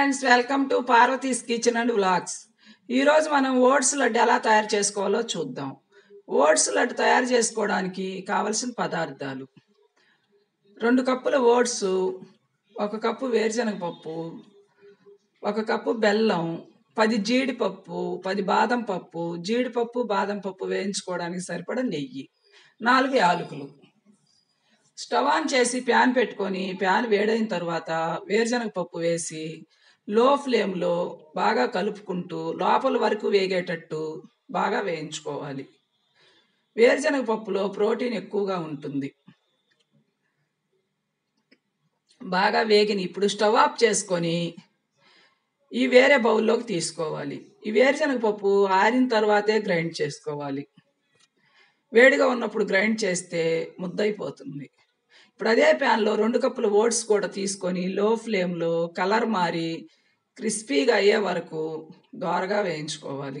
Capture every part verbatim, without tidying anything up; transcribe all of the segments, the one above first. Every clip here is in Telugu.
Friends welcome to Parvati kitchen and vlogs. मन ओट्स लड्डू ఎలా తయారు చేసుకోవాలో చూద్దాం। ఓట్స్ లడ్డు తయారు చేసుకోవడానికి కావాల్సిన పదార్థాలు రెండు కప్పుల ఓట్స్, ఒక కప్పు వేరుశనగ పప్పు, ఒక కప్పు బెల్లం, పది జీడిపప్పు, పది బాదం పప్పు, జీడిపప్పు బాదం పప్పు వేయించుకోవడానికి సరిపడా నెయ్యి, నాలుగు యాలకులు। స్టవ్ ఆన్ చేసి ప్యాన్ పెట్టుకొని ప్యాన్ వేడైన తర్వాత వేరుశనగ పప్పు వేసి లో ఫ్లేమ్ లో బాగా కలుపుకుంటూ లోపల వరకు వేగేటట్టు బాగా వేయించుకోవాలి। వేరుశనగ పప్పులో ప్రోటీన్ ఎక్కువగా ఉంటుంది। బాగా వేగిని ఇప్పుడు స్టవ్ ఆఫ్ చేసుకొని ఈ వేరే బౌల్లోకి తీసుకోవాలి। ఈ వేరుశనగ పప్పు ఆరిన తర్వాతే గ్రైండ్ చేసుకోవాలి। వేడిగా ఉన్నప్పుడు గ్రైండ్ చేస్తే ముద్దైపోతుంది। ఇప్పుడు అదే ప్యాన్లో రెండు కప్పుల ఓట్స్ కూడా తీసుకొని లో ఫ్లేమ్లో కలర్ మారి క్రిస్పీగా అయ్యే వరకు దోరగా వేయించుకోవాలి।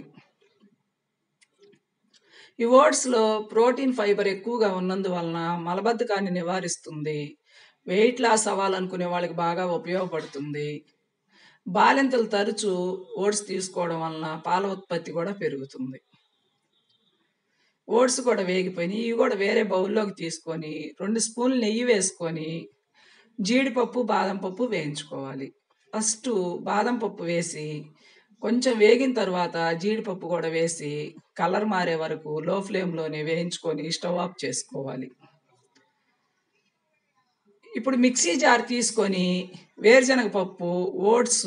ఈ ఓట్స్లో ప్రోటీన్ ఫైబర్ ఎక్కువగా ఉన్నందువలన మలబద్ధకాన్ని నివారిస్తుంది। వెయిట్ లాస్ అవ్వాలనుకునే వాళ్ళకి బాగా ఉపయోగపడుతుంది। బాలింతలు తరచూ ఓట్స్ తీసుకోవడం వలన పాల ఉత్పత్తి కూడా పెరుగుతుంది। ఓట్స్ కూడా వేగిపోయినాయి, ఇవి కూడా వేరే బౌల్లోకి తీసుకొని రెండు స్పూన్లు నెయ్యి వేసుకొని జీడిపప్పు బాదం పప్పు వేయించుకోవాలి। ఫస్ట్ బాదం పప్పు వేసి కొంచెం వేగిన తర్వాత జీడిపప్పు కూడా వేసి కలర్ మారే వరకు లో ఫ్లేమ్లోనే వేయించుకొని స్టవ్ ఆఫ్ చేసుకోవాలి। ఇప్పుడు మిక్సీ జార్ తీసుకొని వేరుశనగ పప్పు, ఓట్స్,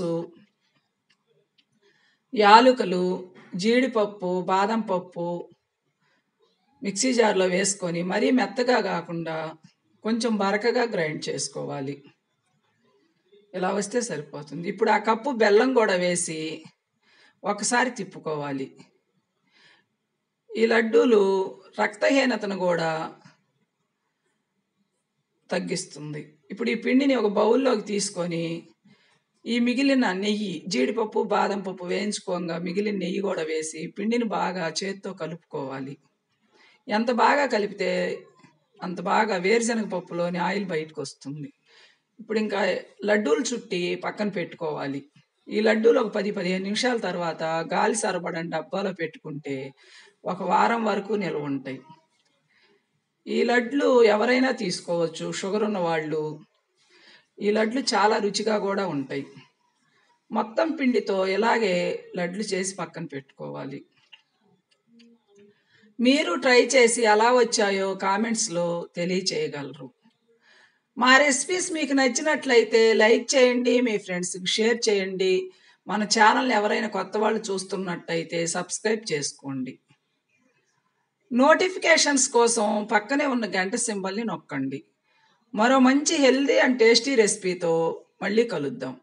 యాలకులు, జీడిపప్పు, బాదం పప్పు మిక్సీ జార్లో వేసుకొని మరీ మెత్తగా కాకుండా కొంచెం బరకగా గ్రైండ్ చేసుకోవాలి। ఇలా వస్తే సరిపోతుంది। ఇప్పుడు ఆ కప్పు బెల్లం కూడా వేసి ఒకసారి తిప్పుకోవాలి। ఈ లడ్డూలు రక్తహీనతను కూడా తగ్గిస్తుంది। ఇప్పుడు ఈ పిండిని ఒక బౌల్లోకి తీసుకొని ఈ మిగిలిన నెయ్యి, జీడిపప్పు బాదం పప్పు వేయించుకోగా మిగిలిన నెయ్యి కూడా వేసి పిండిని బాగా చేత్తో కలుపుకోవాలి। ఎంత బాగా కలిపితే అంత బాగా వేరుశనగ పప్పులోని ఆయిల్ బయటకు వస్తుంది। ఇప్పుడు ఇంకా లడ్డూలు చుట్టి పక్కన పెట్టుకోవాలి। ఈ లడ్డూలు ఒక పది పదిహేను నిమిషాల తర్వాత గాలి సరబడని డబ్బాలో పెట్టుకుంటే ఒక వారం వరకు నిల్వ ఉంటాయి। ఈ లడ్లు ఎవరైనా తీసుకోవచ్చు, షుగర్ ఉన్న వాళ్ళు। ఈ లడ్లు చాలా రుచిగా కూడా ఉంటాయి। మొత్తం పిండితో ఇలాగే లడ్లు చేసి పక్కన పెట్టుకోవాలి। మీరు ట్రై చేసి ఎలా వచ్చాయో కామెంట్స్లో తెలియచేయగలరు। మా రెసిపీస్ మీకు నచ్చినట్లయితే లైక్ చేయండి, మీ ఫ్రెండ్స్కి షేర్ చేయండి। మన ఛానల్ని ఎవరైనా కొత్త వాళ్ళు చూస్తున్నట్టయితే సబ్స్క్రైబ్ చేసుకోండి। నోటిఫికేషన్స్ కోసం పక్కనే ఉన్న గంట సింబల్ని నొక్కండి। మరో మంచి హెల్దీ అండ్ టేస్టీ రెసిపీతో మళ్ళీ కలుద్దాం।